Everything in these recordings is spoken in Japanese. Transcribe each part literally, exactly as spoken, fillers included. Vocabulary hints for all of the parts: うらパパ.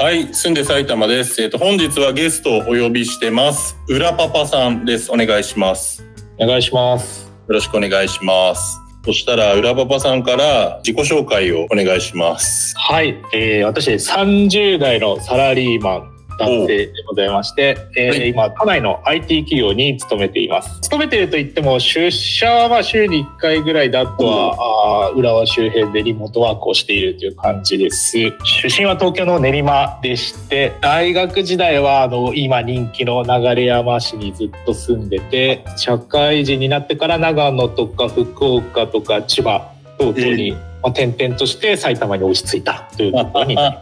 はい、住んで埼玉です。えっと、本日はゲストをお呼びしてます。うらパパさんです。お願いします。お願いします。よろしくお願いします。そしたら、うらパパさんから自己紹介をお願いします。はい、えー、私、さんじゅう代のサラリーマン。男性でございまして、えーはい、今都内の アイティー 企業に勤めています。勤めてると言っても出社は週にいっかいぐらいで、あとは浦和周辺でリモートワークをしているという感じです。出身は東京の練馬でして、大学時代はあの今人気の流山市にずっと住んでて、社会人になってから長野とか福岡とか千葉等々に、えーまあ、転々として埼玉に落ち着いたというところにな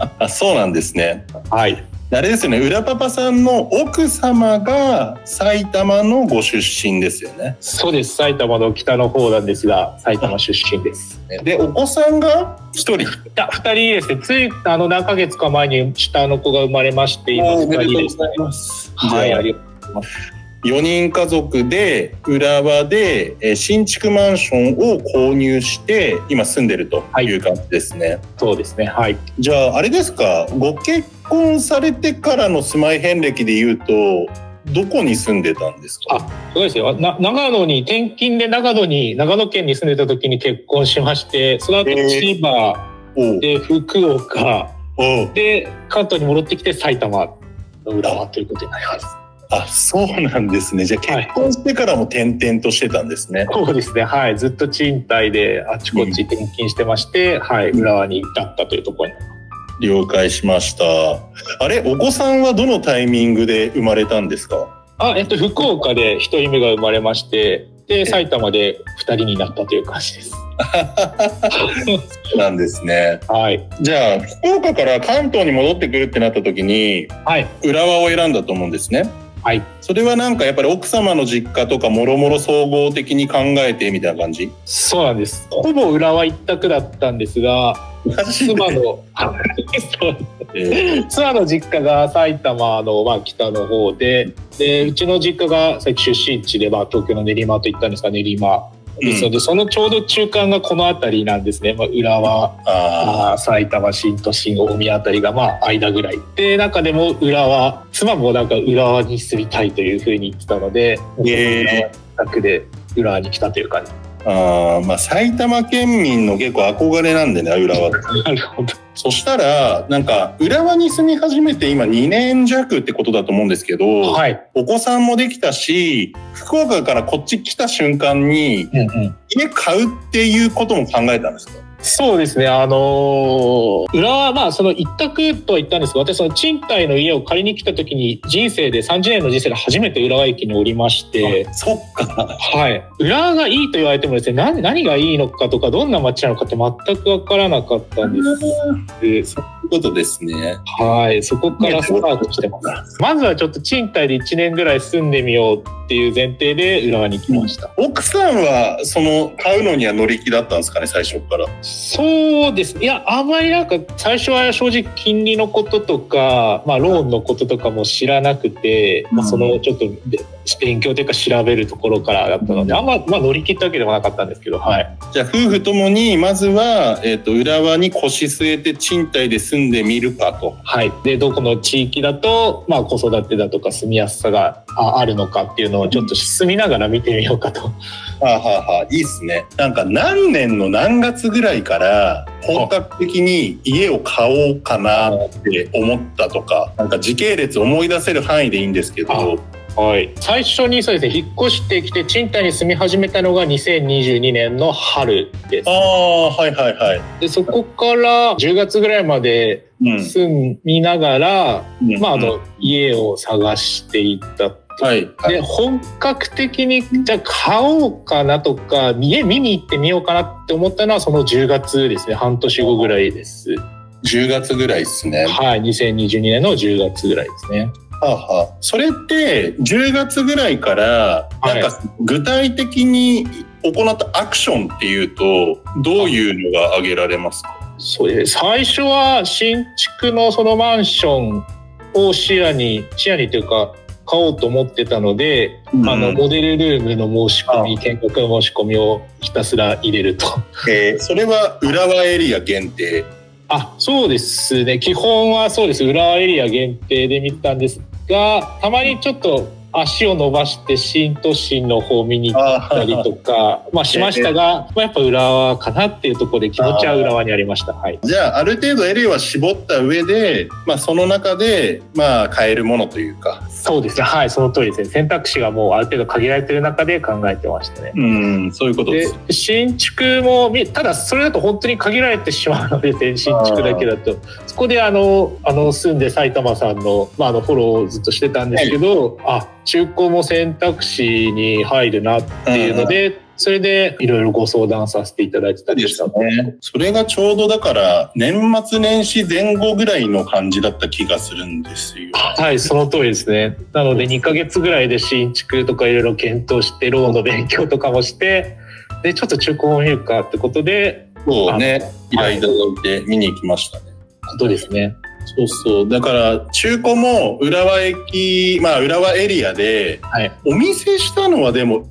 ります。そうなんですね。はい、あれですよね、うらパパさんの奥様が埼玉のご出身ですよね。そうです、埼玉の北の方なんですが、埼玉出身です。で、お子さんがひとり？ふたりですね。ついあの何ヶ月か前に下の子が生まれまして、今ふたりですね。はい、ありがとうございます。よにん家族で浦和で新築マンションを購入して今住んでるという感じですね。はい、そうですね。はい。じゃああれですか、ご結婚されてからの住まい遍歴でいうとどこに住んでたんですか？あ、そうですよ。な長野に転勤で長野に長野県に住んでた時に結婚しまして、その後千葉で福岡で関東に戻ってきて埼玉の浦和ということになります。あ、そうなんですね。じゃあ結婚してからも転々としてたんですね。はい、そうですね。はい、ずっと賃貸であちこち転勤してまして、うん、はい、浦和に至ったというところになります。了解しました。あれ、お子さんはどのタイミングで生まれたんですか？あ、えっと福岡でひとりめが生まれまして、で埼玉でふたりになったという感じです。そうなんですね。はい。じゃあ福岡から関東に戻ってくるってなった時に、はい、浦和を選んだと思うんですね。はい、それはなんかやっぱり奥様の実家とかもろもろ総合的に考えてみたいな感じ？そうなんです。ほぼ浦和一択だったんですが、妻の妻の実家が埼玉のまあ北の方で、でうちの実家が出身地でまあ東京の練馬といったんですが、練馬ですので、うん、そのちょうど中間がこの辺りなんですね。まあ、浦和、ああ埼玉新都心、大宮辺りがまあ間ぐらいで、中でも浦和、妻もなんか浦和に住みたいというふうに言ってたので、えー、浦和で浦和に来たという感じ。あ、まあ、埼玉県民の結構憧れなんでね、浦和って。なるほど。そしたらなんか浦和に住み始めて今にねんじゃくってことだと思うんですけど、はい、お子さんもできたし、福岡からこっち来た瞬間に、うん、うん、家買うっていうことも考えたんですか？そうですね、あのー、浦和、まあその一択とは言ったんですが、私その賃貸の家を借りに来た時に人生でさんじゅうねんの人生で初めて浦和駅におりまして。そっか。はい。浦和がいいと言われてもですね、何、何がいいのかとかどんな街なのかって全く分からなかったんです。そういうことですね。はい。そこからスタートしてます。まずはちょっと賃貸でいちねんぐらい住んでみようっていう前提で浦和に来ました。うん、奥さんはその買うのには乗り気だったんですかね、最初から。そうです。いや、あんまりなんか最初は正直金利のこととか、まあ、ローンのこととかも知らなくて、うん、まあそのちょっと勉強というか調べるところからだったので、あんま、まあ、乗り切ったわけでもなかったんですけど、はい、じゃあ夫婦ともにまずは、えーと、浦和に腰据えて賃貸で住んでみるかと。はい、でどこの地域だと、まあ、子育てだとか住みやすさがあるのかっていうのをちょっと進みながら見てみようかと。はあはあはあ、いいっすね。なんか何年の何月ぐらいから本格的に家を買おうかなって思ったとか、なんか時系列思い出せる範囲でいいんですけど。はい、最初にそうですね、引っ越してきて賃貸に住み始めたのがにせんにじゅうにねんの春です。ああ、はいはいはい。でそこからじゅうがつぐらいまで住みながら、うん、まああの、うん、家を探していった。はい、で本格的にじゃあ買おうかなとか家見に行ってみようかなって思ったのはそのじゅうがつですね。半年後ぐらいです。じゅうがつぐらいですね。はい、にせんにじゅうにねんのじゅうがつぐらいですね。はあはあ、それってじゅうがつぐらいからなんか具体的に行ったアクションっていうとどういうのが挙げられますか？そうです。最初は新築のそのマンションを視野に視野にというか買おうと思ってたので、うん、あのモデルルームの申し込み、見学の申し込みをひたすら入れると。えー、それは浦和エリア限定？あ、そうですね。基本はそうです。浦和エリア限定で見たんですが、たまにちょっと足を伸ばして新都心の方見に行ったりとかまあしましたが、えーまあ、やっぱ浦和かなっていうところで気持ちは浦和にありました。はい、じゃあある程度エリアは絞った上で、まあ、その中でまあ買えるものというか。そうですね、はい、その通りですね。選択肢がもうある程度限られている中で考えてましたね。うん、そういうことです。で、新築もただそれだと本当に限られてしまうので、新築だけだとそこであのあの住んで埼玉さんの、まあ、あのフォローをずっとしてたんですけど、はい、あ、中古も選択肢に入るなっていうので、うん、それでいろいろご相談させていただいてたりしたね。それがちょうどだから年末年始前後ぐらいの感じだった気がするんですよ。はい、その通りですね。なのでにかげつぐらいで新築とかいろいろ検討して、ローンの勉強とかもして、でちょっと中古を見るかってことで、そうね、依頼いただいて見に行きましたね。そうですね。そうそう、だから中古も浦和駅、まあ、浦和エリアでお見せしたのはでもいっ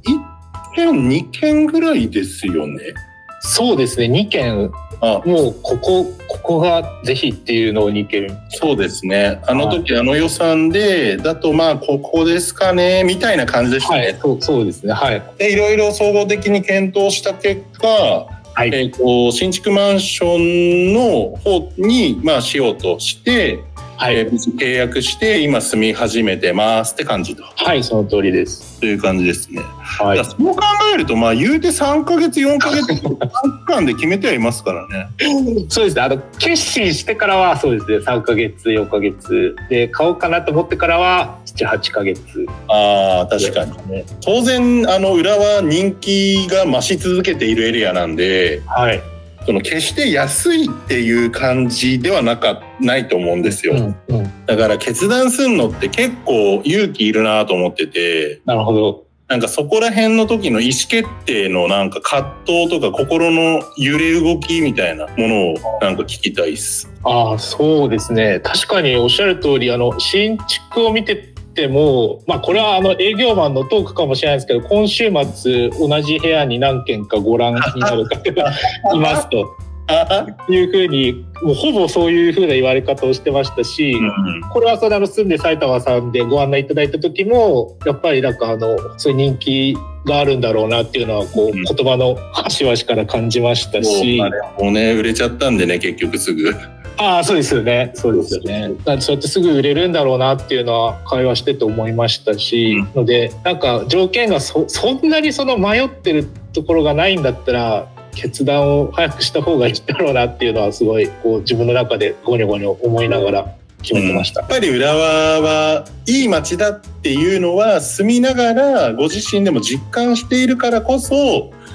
けんにけんぐらいですよね。そうですね、にけん。あ、もうここここがぜひっていうのをにけん。そうですね、あの時あの予算でだとまあここですかねみたいな感じでしたね。はい、そう、そうですね、はい。でいろいろ総合的に検討した結果、はい、えー、と新築マンションの方に、まあ、しようとして、はい、えー、契約して今住み始めてますって感じと。はい、その通りです。という感じですね。はい、だそう考えると、まあ、言うてさんかげつよんかげつさんかんで決めてはいますからね。そうですね、あの決心してからはそうですね、さんかげつよんかげつで買おうかなと思ってからはななはちかげつ。あ、確かに、ね、当然あの浦和人気が増し続けているエリアなんで、はい、その決して安いっていう感じではなかないと思うんですよ。うんうん、だから決断するのって結構勇気いるなと思ってて。なるほど。なんかそこら辺の時の意思決定のなんか葛藤とか心の揺れ動きみたいなものをなんか聞きたいっす。ああ、そうですね。確かにおっしゃる通り、あの新築を見てても、まあこれはあの営業マンのトークかもしれないですけど、今週末同じ部屋に何軒かご覧になる方がいますと。いうふうにもうほぼそういうふうな言われ方をしてましたし、うん、これはその住んで埼玉さんでご案内いただいた時もやっぱりなんかあのそういう人気があるんだろうなっていうのはこう、うん、言葉の端々から感じましたし、もうね売れちゃったんでね結局すぐ。ああ、そうですよね。そうですよね。だからそうやってすぐ売れるんだろうなっていうのは会話してて思いましたし、うん、のでなんか条件が そ, そんなにその迷ってるところがないんだったら。決断を早くした方がいいだろうなっていうのはすごいこう自分の中でゴニョゴニョ思いながら決めてました。うん、やっぱり浦和はいい街だっていうのは住みながらご自身でも実感しているからこそ、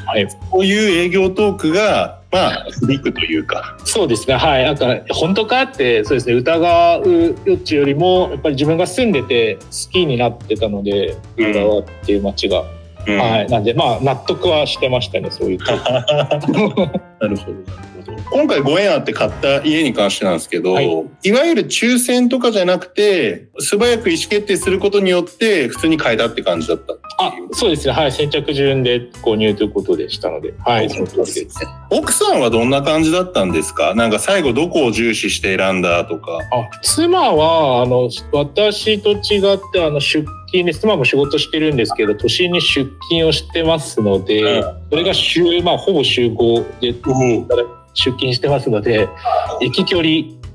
はい、こういう営業トークがまあ響くというか。そうですね、はい、なんか本当かってそうですね、疑う余地よりもやっぱり自分が住んでて好きになってたので、うん、浦和っていう街が。うん、はい、なんでまあ納得はしてましたね、そういう。なるほど。今回ご縁あって買った家に関してなんですけど、はい、いわゆる抽選とかじゃなくて素早く意思決定することによって普通に買えたって感じだったっていう。あ、そうですね、はい、先着順で購入ということでしたので、はい、そうですね。奥さんはどんな感じだったんですか？なんか最後どこを重視して選んだとか。あ、妻はあの私と違ってあの出妻も仕事してるんですけど都心に出勤をしてますので、うん、それが週、まあ、ほぼ週ごで、うん、出勤してますので、行き距離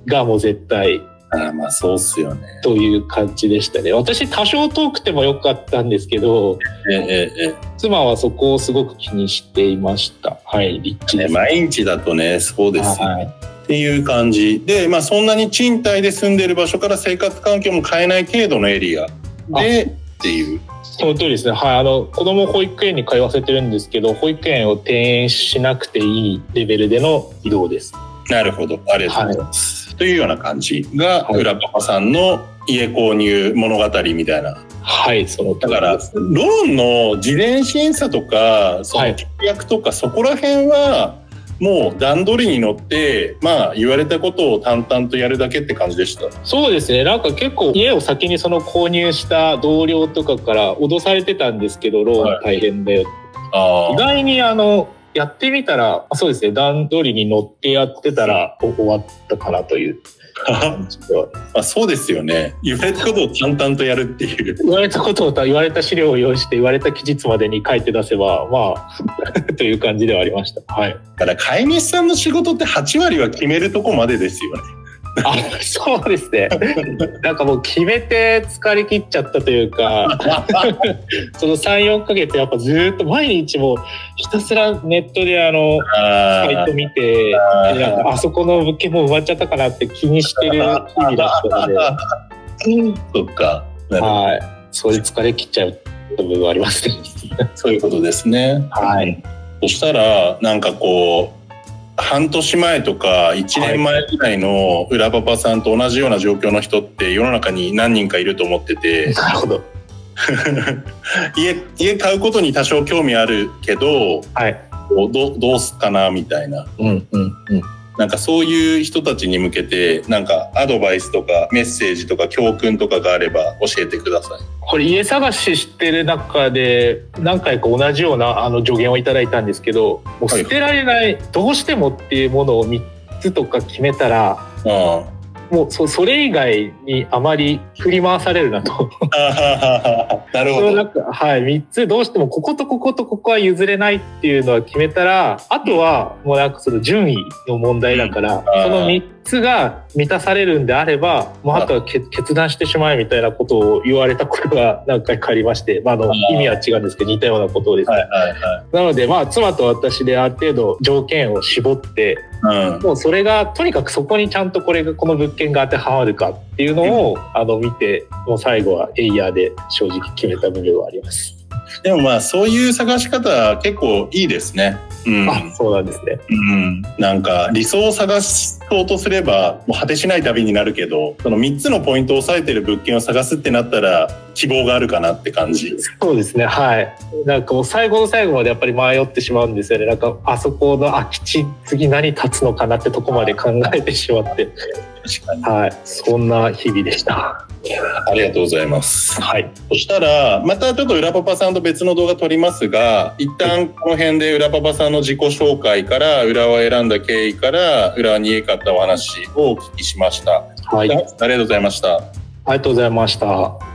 がもう絶対。あ、まあそうっすよね。という感じでしたね。私多少遠くてもよかったんですけど、ええええ、妻はそこをすごく気にしていました。はい、立地ですね。毎日だとね、そうですよね。っていう感じで、まあ、そんなに賃貸で住んでる場所から生活環境も変えない程度のエリア。でっていう。その通りですね。はい、あの子供を保育園に通わせてるんですけど、保育園を転園しなくていいレベルでの移動です。なるほど、ありがとうございます。はい、というような感じが、はい、浦パパさんの家購入物語みたいな。はい、そのだからローンの事前審査とかその契約とか、はい、そこら辺はもう段取りに乗って、まあ、言われたことを淡々とやるだけって感じでした。そうですね、なんか結構家を先にその購入した同僚とかから脅されてたんですけど、ローン大変だよ、はい、あ、意外にあのやってみたら、あ、そうですね、段取りに乗ってやってたら終わったかなという感じではあ、そうですよね。言われたことを淡々とやるっていう言われたことを言われた資料を用意して言われた期日までに書いて出せばまあという感じではありました。はい、ただ飼い主さんの仕事ってはちわりは決めるとこまでですよね。あ、そうですね。なんかもう決めて疲れ切っちゃったというかそのさん、よんかげつやっぱずっと毎日もうひたすらネットであのサイト見て あ, なんかあそこの物件も埋まっちゃったかなって気にしてる日々だったのでそっか、はい、そういう疲れ切っちゃう部分はありますね。そういうことですね。はい、そしたらなんかこうはんとしまえとかいちねんまえぐらいの裏パパさんと同じような状況の人って世の中に何人かいると思ってて、なるほど家, 家買うことに多少興味あるけど、はい、ど, どうすかなみたいな、なんかそういう人たちに向けてなんかアドバイスとかメッセージとか教訓とかがあれば教えてください。これ家探ししてる中で何回か同じようなあの助言をいただいたんですけど、もう捨てられない、はい、どうしてもっていうものをみっつとか決めたら、あもう そ, それ以外にあまり振り回されるなとなるほど。はい、みっつどうしてもこことこことここは譲れないっていうのは決めたら、あとはもうなんかその順位の問題だから、うん、そのみっつが満たされるんであればもうあとは決断してしまえみたいなことを言われたことが何回かありまして、まあ、あの意味は違うんですけど似たようなことをですね。なのでまあ妻と私である程度条件を絞って。うん、もうそれがとにかくそこにちゃんとこれがこの物件が当てはまるかっていうのを、うん、あの見てもう最後はエイヤーで正直決めた部分はあります。でもまあそういう探し方結構いいですね。うん、あ、そうなんですね。うん、なんか理想を探そうとすればもう果てしない旅になるけど、そのみっつのポイントを押さえてる物件を探すってなったら希望があるかなって感じ。そうですね、はい。なんかもう最後の最後までやっぱり迷ってしまうんですよね。なんかあそこの空き地次何建つのかなってとこまで考えてしまって、確かに、はい、そんな日々でした。ありがとうございます。はい、そしたらまたちょっと裏パパさんと別の動画撮りますが、一旦この辺で裏パパさんの自己紹介から裏を選んだ経緯から裏に家買ったお話をお聞きしました。はい、ありがとうございました。ありがとうございました。